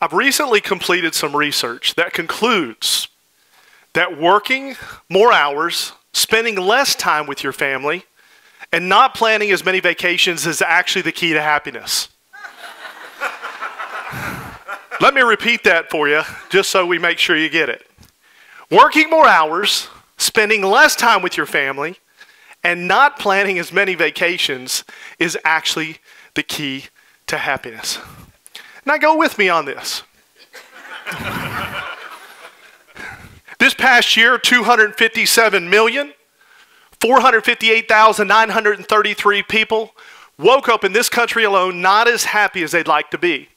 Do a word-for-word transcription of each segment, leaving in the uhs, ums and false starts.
I've recently completed some research that concludes that working more hours, spending less time with your family, and not planning as many vacations is actually the key to happiness. Let me repeat that for you, just so we make sure you get it. Working more hours, spending less time with your family, and not planning as many vacations is actually the key to happiness. Now go with me on this. This past year, two hundred fifty-seven million, four hundred fifty-eight thousand, nine hundred thirty-three people woke up in this country alone not as happy as they'd like to be.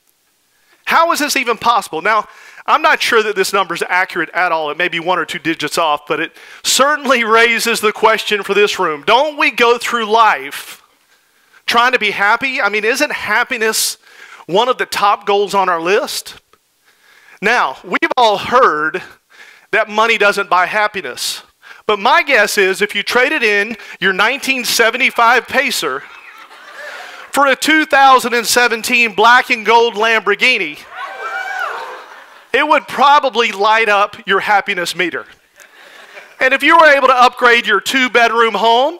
How is this even possible? Now, I'm not sure that this number is accurate at all. It may be one or two digits off, but it certainly raises the question for this room. Don't we go through life trying to be happy? I mean, isn't happiness one of the top goals on our list? Now, we've all heard that money doesn't buy happiness. But my guess is if you traded in your nineteen seventy-five Pacer for a two thousand seventeen black and gold Lamborghini, it would probably light up your happiness meter. And if you were able to upgrade your two-bedroom home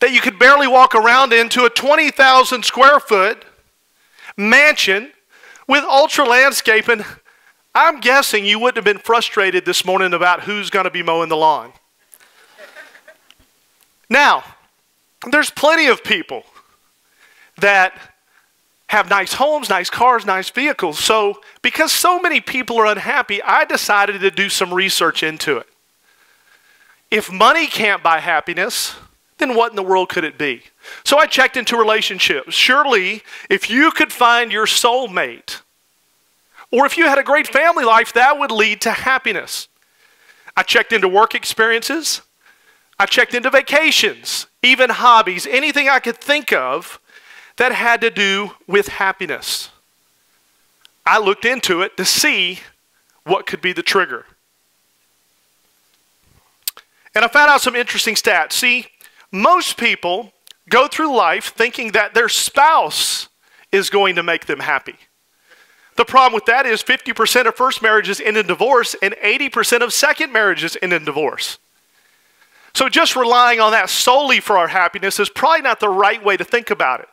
that you could barely walk around into a twenty thousand square foot mansion with ultra landscaping, I'm guessing you wouldn't have been frustrated this morning about who's going to be mowing the lawn. Now, there's plenty of people that have nice homes, nice cars, nice vehicles. So, because so many people are unhappy, I decided to do some research into it. If money can't buy happiness, then what in the world could it be? So I checked into relationships. Surely, if you could find your soulmate, or if you had a great family life, that would lead to happiness. I checked into work experiences. I checked into vacations, even hobbies, anything I could think of that had to do with happiness. I looked into it to see what could be the trigger. And I found out some interesting stats. See, most people go through life thinking that their spouse is going to make them happy. The problem with that is fifty percent of first marriages end in divorce and eighty percent of second marriages end in divorce. So just relying on that solely for our happiness is probably not the right way to think about it.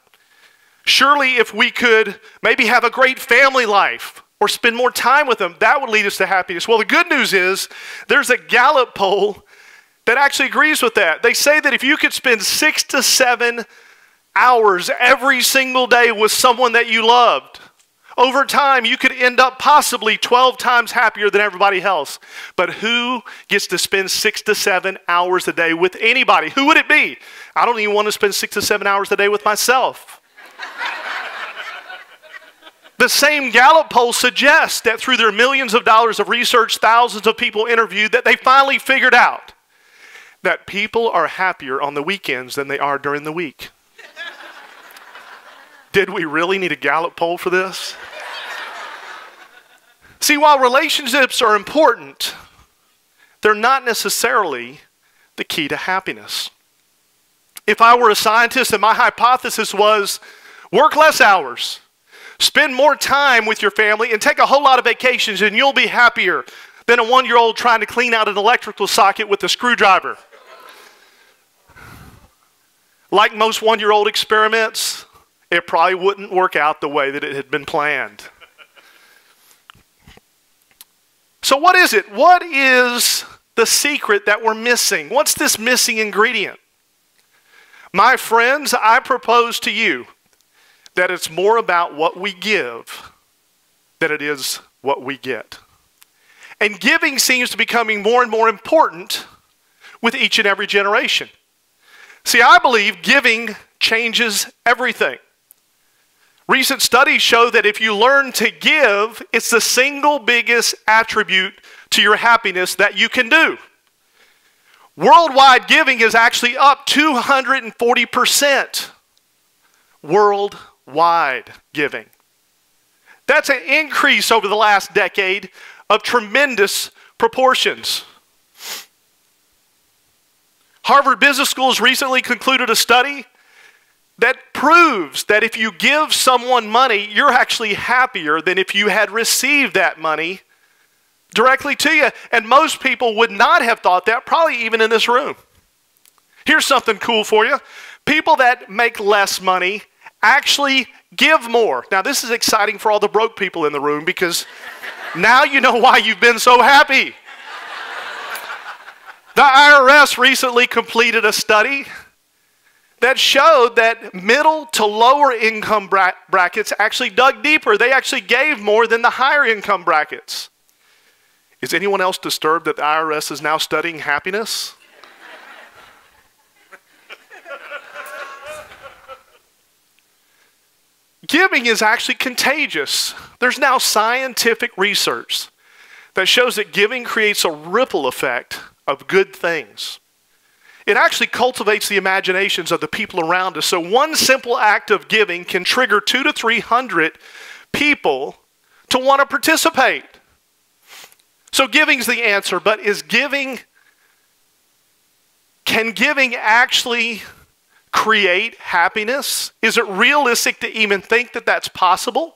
Surely if we could maybe have a great family life or spend more time with them, that would lead us to happiness. Well, the good news is there's a Gallup poll that actually agrees with that. They say that if you could spend six to seven hours every single day with someone that you loved, over time, you could end up possibly twelve times happier than everybody else. But who gets to spend six to seven hours a day with anybody? Who would it be? I don't even want to spend six to seven hours a day with myself. The same Gallup poll suggests that through their millions of dollars of research, thousands of people interviewed, that they finally figured out that people are happier on the weekends than they are during the week. Did we really need a Gallup poll for this? See, while relationships are important, they're not necessarily the key to happiness. If I were a scientist and my hypothesis was work less hours, spend more time with your family, and take a whole lot of vacations, and you'll be happier than a one-year-old trying to clean out an electrical socket with a screwdriver. Like most one-year-old experiments, it probably wouldn't work out the way that it had been planned. So what is it? What is the secret that we're missing? What's this missing ingredient? My friends, I propose to you that it's more about what we give than it is what we get. And giving seems to be becoming more and more important with each and every generation. See, I believe giving changes everything. Recent studies show that if you learn to give, it's the single biggest attribute to your happiness that you can do. Worldwide giving is actually up two hundred forty percent. Worldwide giving. That's an increase over the last decade of tremendous proportions. Harvard Business School has recently concluded a study that proves that if you give someone money, you're actually happier than if you had received that money directly to you. And most people would not have thought that, probably even in this room. Here's something cool for you. People that make less money actually give more. Now, this is exciting for all the broke people in the room, because now you know why you've been so happy. The I R S recently completed a study that showed that middle to lower income bra- brackets actually dug deeper. They actually gave more than the higher income brackets. Is anyone else disturbed that the I R S is now studying happiness? Giving is actually contagious. There's now scientific research that shows that giving creates a ripple effect of good things. It actually cultivates the imaginations of the people around us. So one simple act of giving can trigger two to three hundred people to want to participate. So giving's the answer, but is giving, can giving actually create happiness? Is it realistic to even think that that's possible?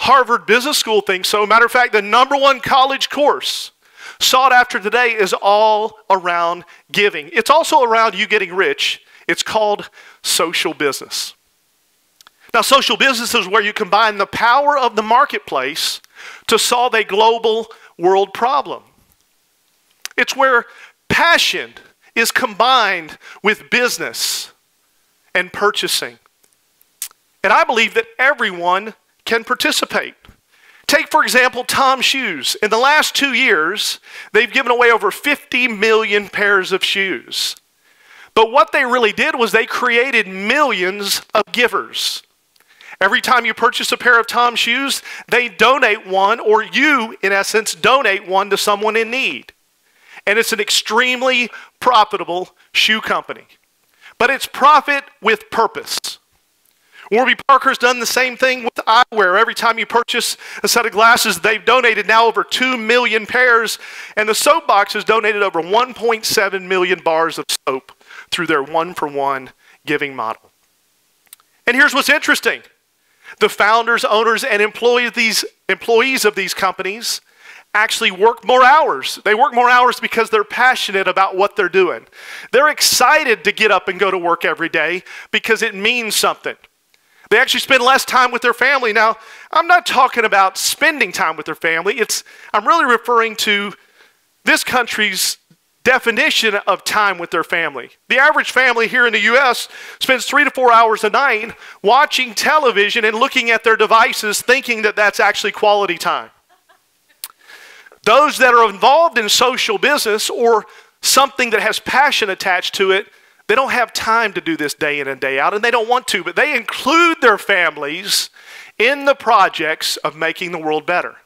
Harvard Business School thinks so. Matter of fact, the number one college course sought after today is all around giving. It's also around you getting rich. It's called social business. Now, social business is where you combine the power of the marketplace to solve a global world problem. It's where passion is combined with business and purchasing. And I believe that everyone can participate. Take, for example, Tom's Shoes. In the last two years, they've given away over fifty million pairs of shoes. But what they really did was they created millions of givers. Every time you purchase a pair of Tom's Shoes, they donate one, or you, in essence, donate one to someone in need. And it's an extremely profitable shoe company. But it's profit with purpose. Warby Parker's done the same thing with eyewear. Every time you purchase a set of glasses, they've donated now over two million pairs, and the Soapbox has donated over one point seven million bars of soap through their one-for-one giving model. And here's what's interesting. The founders, owners, and employees of these, employees of these companies actually work more hours. They work more hours because they're passionate about what they're doing. They're excited to get up and go to work every day because it means something. They actually spend less time with their family. Now, I'm not talking about spending time with their family. It's, I'm really referring to this country's definition of time with their family. The average family here in the U S spends three to four hours a night watching television and looking at their devices, thinking that that's actually quality time. Those that are involved in social business or something that has passion attached to it, they don't have time to do this day in and day out, and they don't want to, but they include their families in the projects of making the world better.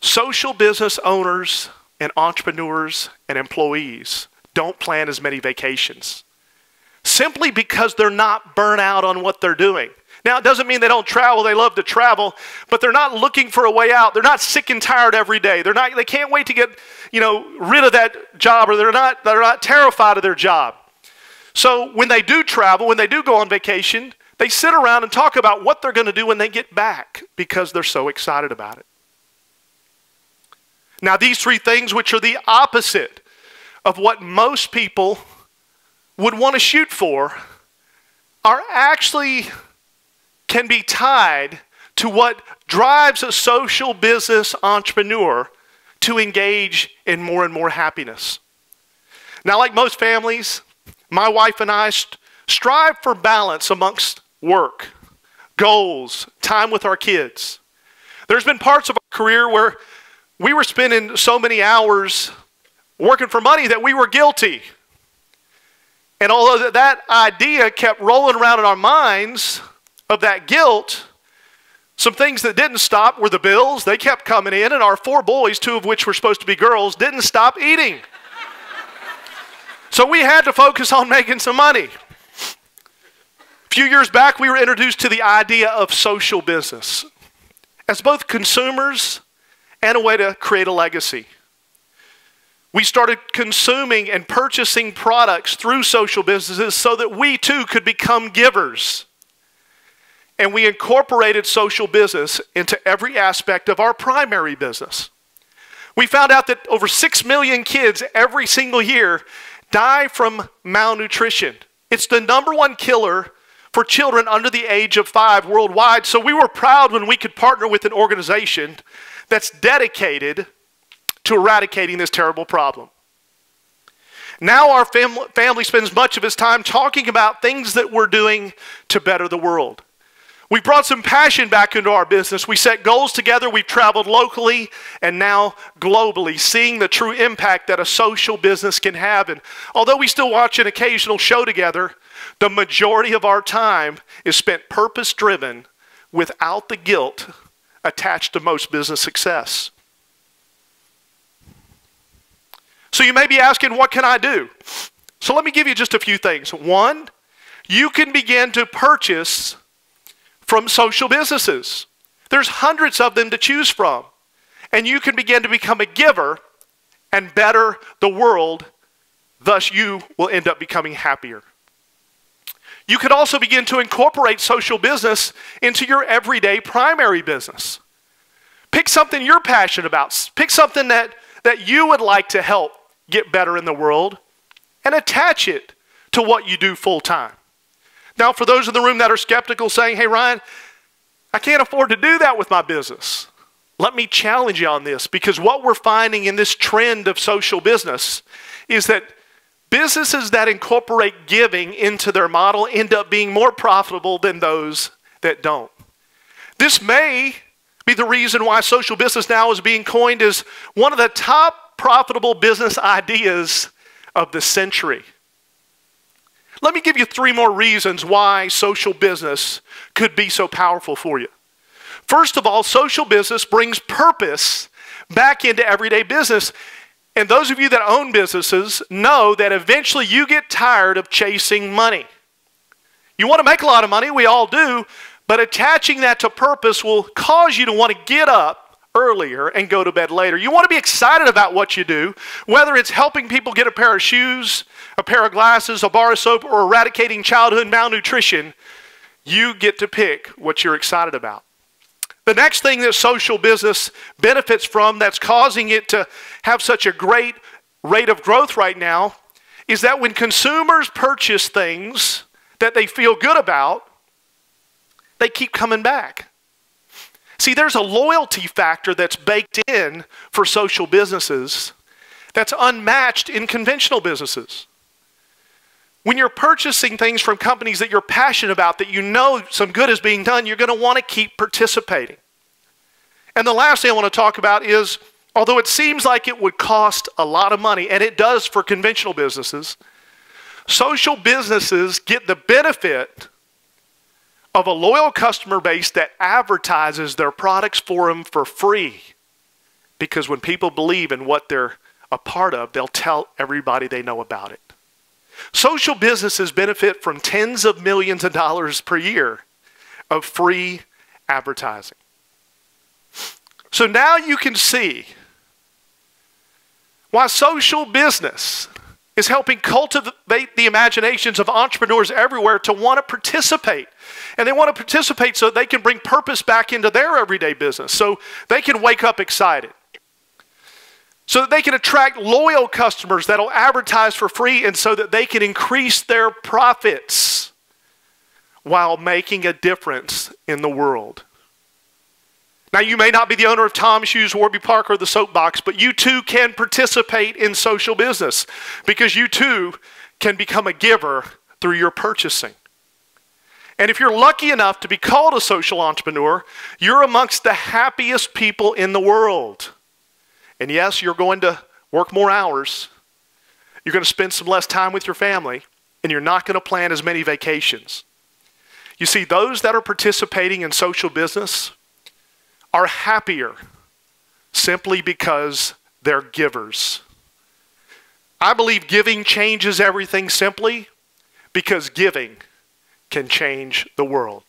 Social business owners and entrepreneurs and employees don't plan as many vacations simply because they're not burnt out on what they're doing. Now, it doesn't mean they don't travel. They love to travel, but they're not looking for a way out. They're not sick and tired every day. They're not, they can't wait to get, you know, rid of that job, or they're not, they're not terrified of their job. So when they do travel, when they do go on vacation, they sit around and talk about what they're going to do when they get back because they're so excited about it. Now, these three things, which are the opposite of what most people would want to shoot for, are actually can be tied to what drives a social business entrepreneur to engage in more and more happiness. Now, like most families, my wife and I st- strive for balance amongst work, goals, time with our kids. There's been parts of our career where we were spending so many hours working for money that we were guilty. And although that idea kept rolling around in our minds of that guilt, some things that didn't stop were the bills. They kept coming in, and our four boys, two of which were supposed to be girls, didn't stop eating. So we had to focus on making some money. If few years back, we were introduced to the idea of social business as both consumers and a way to create a legacy. We started consuming and purchasing products through social businesses so that we too could become givers. And we incorporated social business into every aspect of our primary business. We found out that over six million kids every single year die from malnutrition. It's the number one killer for children under the age of five worldwide. So we were proud when we could partner with an organization that's dedicated to eradicating this terrible problem. Now our fam- family spends much of its time talking about things that we're doing to better the world. We brought some passion back into our business. We set goals together. We've traveled locally and now globally, seeing the true impact that a social business can have. And although we still watch an occasional show together, the majority of our time is spent purpose-driven without the guilt attached to most business success. So you may be asking, what can I do? So let me give you just a few things. One, you can begin to purchase from social businesses. There's hundreds of them to choose from. And you can begin to become a giver and better the world. Thus, you will end up becoming happier. You could also begin to incorporate social business into your everyday primary business. Pick something you're passionate about. Pick something that, that you would like to help get better in the world and attach it to what you do full time. Now, for those in the room that are skeptical saying, hey, Ryan, I can't afford to do that with my business. Let me challenge you on this, because what we're finding in this trend of social business is that businesses that incorporate giving into their model end up being more profitable than those that don't. This may be the reason why social business now is being coined as one of the top profitable business ideas of the century. Let me give you three more reasons why social business could be so powerful for you. First of all, social business brings purpose back into everyday business. And those of you that own businesses know that eventually you get tired of chasing money. You want to make a lot of money, we all do, but attaching that to purpose will cause you to want to get up earlier and go to bed later. You want to be excited about what you do, whether it's helping people get a pair of shoes, a pair of glasses, a bar of soap, or eradicating childhood malnutrition. You get to pick what you're excited about. The next thing that social business benefits from that's causing it to have such a great rate of growth right now is that when consumers purchase things that they feel good about, they keep coming back. See, there's a loyalty factor that's baked in for social businesses that's unmatched in conventional businesses. When you're purchasing things from companies that you're passionate about, that you know some good is being done, you're going to want to keep participating. And the last thing I want to talk about is, although it seems like it would cost a lot of money, and it does for conventional businesses, social businesses get the benefit of a loyal customer base that advertises their products for them for free. Because when people believe in what they're a part of, they'll tell everybody they know about it. Social businesses benefit from tens of millions of dollars per year of free advertising. So now you can see why social business is helping cultivate the imaginations of entrepreneurs everywhere to want to participate. And they want to participate so they can bring purpose back into their everyday business, so they can wake up excited, so that they can attract loyal customers that'll advertise for free, and so that they can increase their profits while making a difference in the world. Now, you may not be the owner of Tom's Shoes, Warby Parker, or The Soapbox, but you too can participate in social business, because you too can become a giver through your purchasing. And if you're lucky enough to be called a social entrepreneur, you're amongst the happiest people in the world. And yes, you're going to work more hours. You're going to spend some less time with your family, and you're not going to plan as many vacations. You see, those that are participating in social business are happier simply because they're givers. I believe giving changes everything simply because giving can change the world.